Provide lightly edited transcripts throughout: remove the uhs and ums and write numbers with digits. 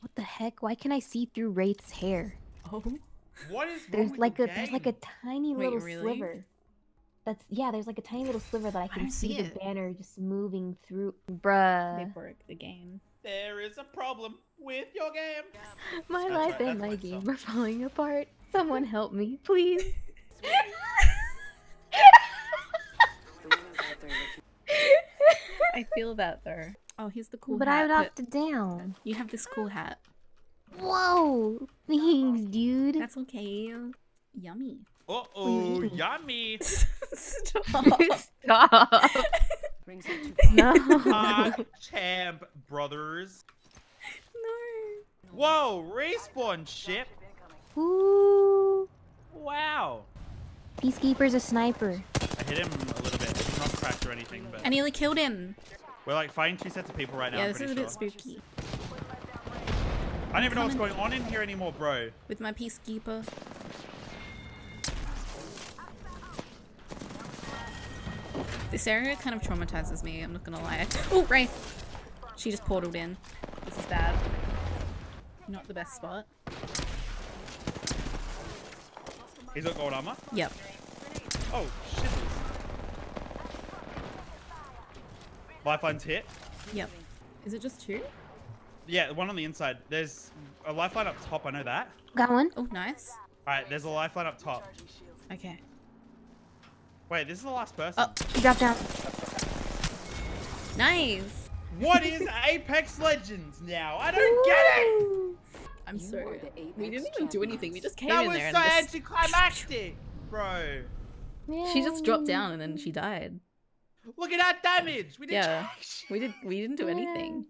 What the heck? Why can I see through Wraith's hair? Oh. What is wrong with the game? There's like a tiny little sliver. That's there's like a tiny little sliver that I can see the banner just moving through. Bruh. They broke the game. There is a problem with your game. My life and my game are falling apart. Someone help me, please. I feel that though. Oh, here's the cool hat. But I would opt down. You have this cool hat. Whoa! Thanks, dude. That's okay. Yummy. Uh oh, yummy. Stop. No. Pogchamp, brothers. No. Whoa, respawn ship. Ooh. Wow. Peacekeeper's a sniper. I hit him a little bit. He's not cracked or anything, but. I nearly killed him. We're like fighting two sets of people right now. Yeah, this is a bit spooky. I don't even know what's going on in here anymore, bro. With my Peacekeeper. This area kind of traumatizes me, I'm not gonna lie. Oh, Wraith! She just portaled in. This is bad. Not the best spot. He's got gold armor? Yep. Oh, shit. Lifeline's hit? Yep. Is it just two? Yeah, one on the inside. There's a lifeline up top, I know that. Got one. Oh, nice. Alright, there's a lifeline up top. Okay. Wait, this is the last person. Oh, he dropped down. Nice. What is Apex Legends now? I don't get it. I'm sorry. We didn't even do anything. We just came in there and just... That was so anticlimactic, bro. Yeah. She just dropped down and then she died. Look at that damage. We did. Yeah. We didn't do anything.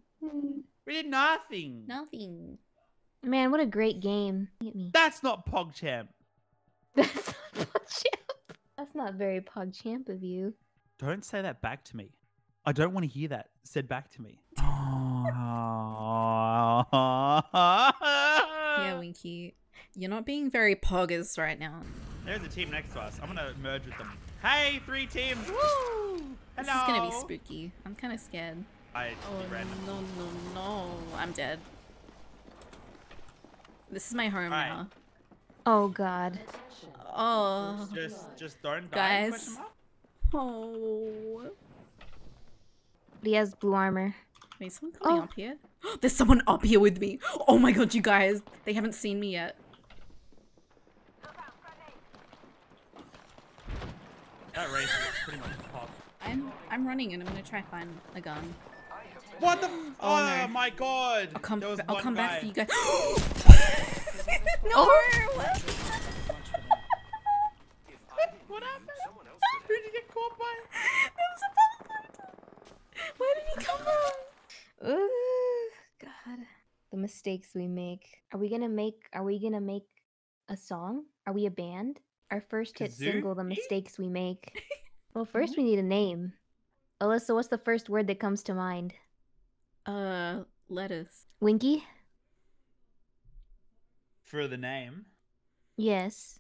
We did nothing. Nothing. Man, what a great game. That's not Pogchamp. That's not Pogchamp. That's not very Pogchamp of you. Don't say that back to me. I don't want to hear that said back to me. Yeah, Winky. You're not being very Poggers right now. There's a team next to us. I'm going to merge with them. Hey, three teams. Woo! Hello. This is going to be spooky. I'm kind of scared. No. I'm dead. This is my home now. Oh god. Oh. Just don't die. Guys. Oh. But he has blue armor. Wait, someone coming up here? There's someone up here with me. Oh my god, you guys. They haven't seen me yet. That race is pretty much pop. I'm running and I'm gonna try find a gun. What the? Oh no. My god. I'll come back for you guys. No! Oh. What happened? Who did you get caught by? That was a helicopter. Where did he come from? Ooh, god. The mistakes we make. Are we gonna make a song? Are we a band? Our first hit single, The Mistakes We Make. Well, first we need a name. Alyssa, what's the first word that comes to mind? Lettuce. Winky? For the name? Yes.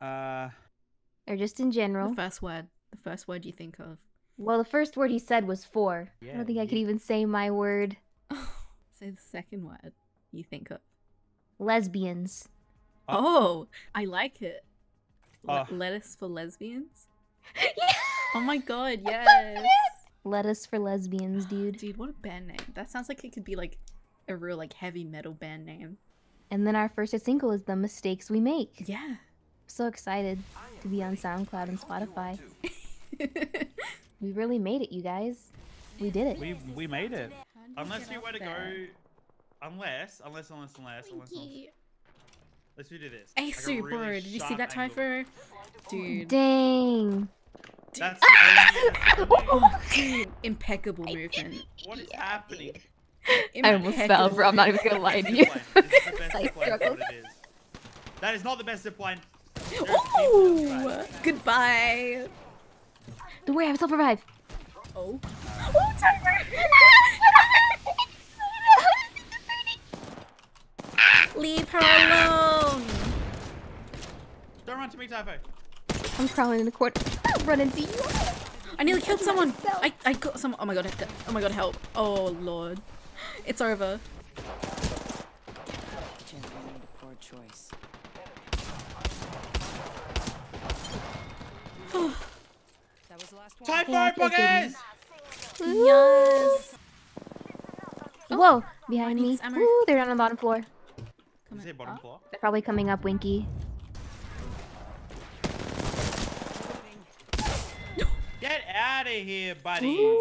Or just in general. The first word you think of. Well, the first word he said was for. Yeah, I don't think I could even say my word. Say the second word you think of. Lesbians. Oh, I like it. Lettuce for lesbians? Yeah! Oh my god, yes! Lettuce for lesbians, dude. Dude, what a band name. That sounds like it could be like a real like heavy metal band name. And then our first single is The Mistakes We Make. Yeah. I'm so excited to be on SoundCloud and Spotify. We really made it, you guys. We did it. We made it. Unless we were to go... Unless... Let's do this. Hey, super. Really did you see that, Typho? Dude. Dang. That's dude. Impeccable movement. What is happening? Impeccable. I almost fell, bro. I'm not even gonna lie to you. That is not the best zipline. Oh! Goodbye. Don't worry, I will survive. Oh. Oh, timer! Leave her alone. Don't run to me, Typho. I'm crawling in the corner. I'll run into you. I nearly killed someone. I got someone. Oh my god. Oh my god. Help. Oh lord. It's over. choice. That was the last one. Typho, Poggers! Yes. Oh, whoa, behind me. Ooh, they're on the bottom floor. Is it bottom floor? They're probably coming up, Winky. Get out of here, buddy.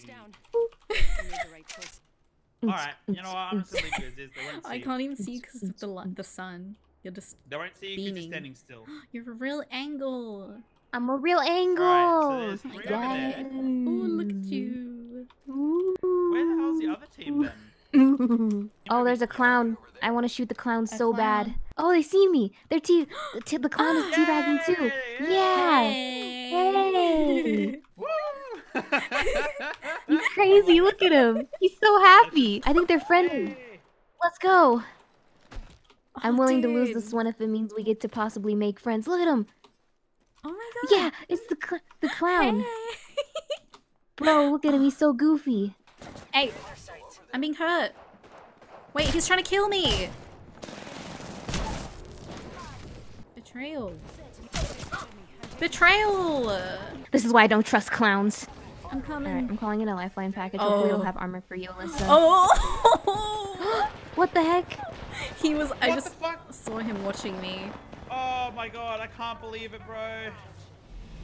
Alright, you know what? I'm just gonna leave you as is. They won't see you. I can't even see you because of the sun. You're just. They won't see you because you're standing still. You're a real angle. I'm a real angle. Alright, so there's three over there. Ooh, look at you. Ooh. Where the hell's the other team then? Oh, there's a clown. I want to shoot the clown so bad. Oh, they see me. They're the clown is teabagging too. Yeah. Hey. He's crazy. Look at him. He's so happy. I think they're friendly. Let's go. I'm willing to lose this one if it means we get to possibly make friends. Look at him. Oh my god. Yeah, it's the clown. Hey. Bro, look at him. He's so goofy. Hey, I'm being hurt. Wait, he's trying to kill me. Betrayal. Betrayal. This is why I don't trust clowns. I'm coming. Alright, I'm calling in a lifeline package. Oh. Hopefully it'll have armor for you, Alyssa. Oh! What the heck? He was- I just saw him watching me. Oh my god, I can't believe it, bro.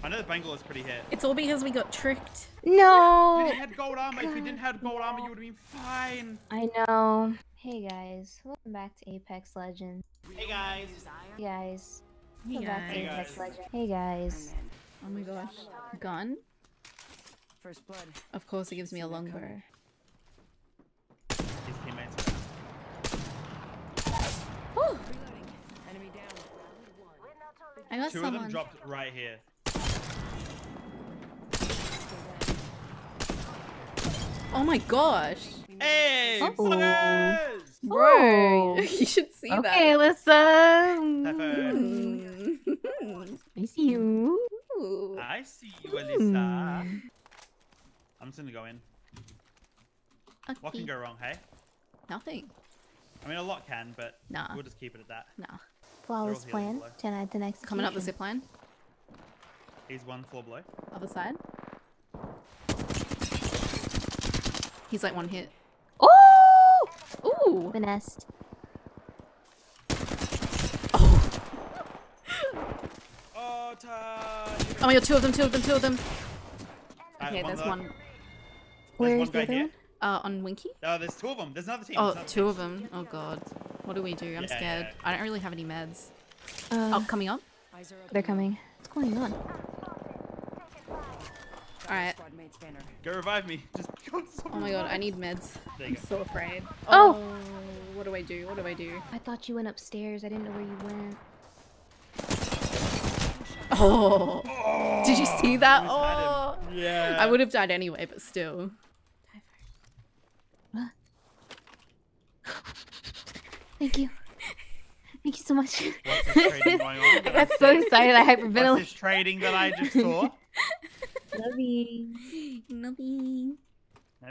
I know the bangle is pretty hit. It's all because we got tricked. No! If you had gold armor, if you didn't have gold armor, you would've been fine. I know. Hey guys, welcome back to Apex Legends. Hey guys. Hey guys. Welcome back to Apex Legends. Hey guys. Oh my gosh. Gun? First blood. Of course, it gives me a longbow. Oh! I got someone. Two of them dropped right here. Oh my gosh! Hey, Poggers! Bro, you should see that. Okay, Alyssa. I see you. I see you, Alyssa. I'm just gonna go in. Okay. What can go wrong, hey? Nothing. I mean, a lot can, but we'll just keep it at that. Nah. Flawless plan. 10 out of 10 execution. Coming up the zip line. He's one floor below. Other side. He's like one hit. Oh! Ooh! The nest. Oh! Oh, oh my god, two of them. Okay, there's one. Where is the other one? On Winky? No, there's two of them. There's another team. Oh, two of them. Oh god. What do we do? I'm scared. I don't really have any meds. Oh, coming up? They're coming. What's going on? Alright. Go revive me. Just go. Oh my god, I need meds. I'm so afraid. Oh! What do I do? What do I do? I thought you went upstairs. I didn't know where you went. Oh! Did you see that? Oh! Yeah. I would have died anyway, but still. What? Thank you. Thank you so much. What's this trading going on? I got so excited I hyperventilated. What's this trading that I just saw? Nothing. I'm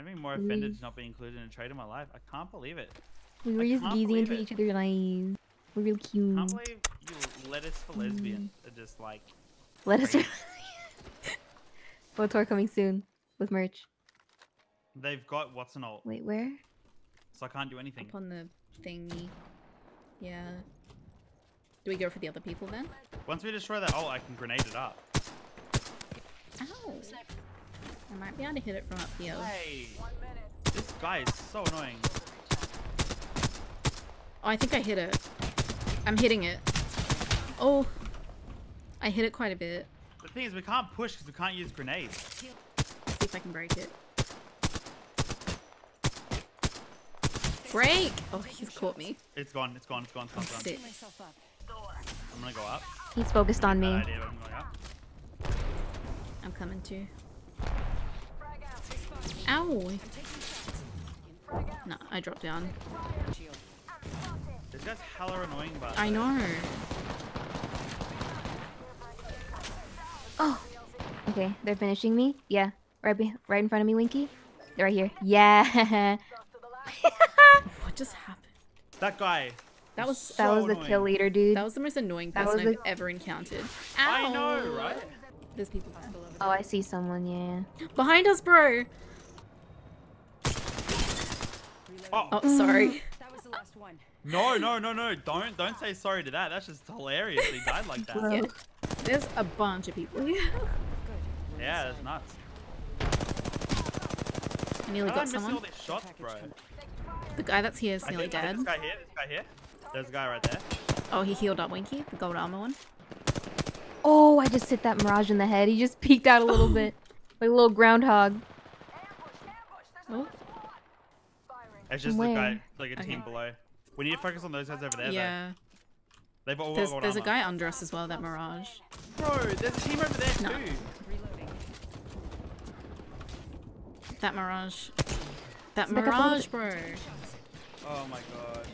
having more offended to not be included in a trade in my life. I can't believe it. We were just gazing into each other's eyes. We're real cute. I can't believe you let us for lesbian. Just like... Let us... Votor coming soon with merch. They've got Watson ult. Wait, where? So I can't do anything. Up on the thingy. Yeah. Do we go for the other people then? Once we destroy that ult, I can grenade it up. Ow. I might be able to hit it from up here. Hey. This guy is so annoying. Oh, I think I hit it. I'm hitting it. Oh. I hit it quite a bit. The thing is, we can't push because we can't use grenades. See if I can break it. Break! Oh, he's caught me. It's gone. Sit. I'm gonna go up. He's focused on me. I'm coming too. Ow! Nah, I dropped down. This guy's hella annoying, but I know. Oh, okay. They're finishing me. Yeah, right in front of me, Winky. They're right here. Yeah. What just happened? That guy That was the kill leader, dude. That was the most annoying person I've ever encountered. Ow. I know, right? There's people still over there. Oh, I see someone, yeah. Behind us, bro! Oh, oh sorry. That was the last one. No, no, no, no. Don't say sorry to that. That's just hilarious. He died like that. Yeah. There's a bunch of people here. Yeah, that's nuts. I nearly got someone. All this shots, bro. The guy that's here is nearly dead. This guy here? This guy here? There's a guy right there. Oh, he healed up, Winky. The gold armor one. Oh, I just hit that Mirage in the head. He just peeked out a little bit. Like a little groundhog. Oh. It's just the guy, like a team below. We need to focus on those guys over there, yeah. Though. They've all got there's a guy under us as well, that Mirage. Bro, there's a team over there too. That Mirage. That Mirage, bro. Oh my god.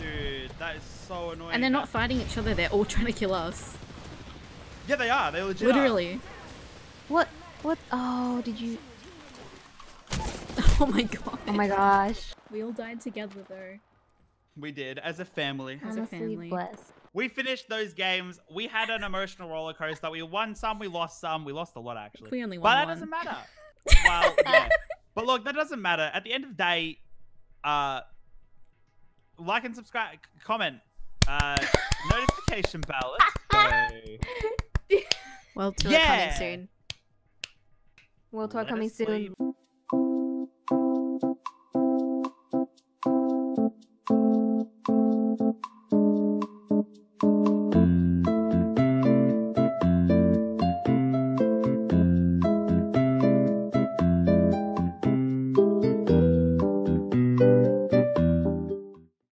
Dude, that is so annoying. And they're not fighting each other, they're all trying to kill us. Yeah, they are. They legit literally. What? What? Oh, did you? Oh my god. Oh my gosh. We all died together, though. We did, as a family. As honestly, a family. Blessed. We finished those games. We had an emotional roller coaster. We won some, we lost some. We lost a lot, actually. We only won one. But that doesn't matter. Well, yeah. But look, that doesn't matter. At the end of the day, like and subscribe, comment, notification bell. Well, talk coming soon. We'll talk coming soon.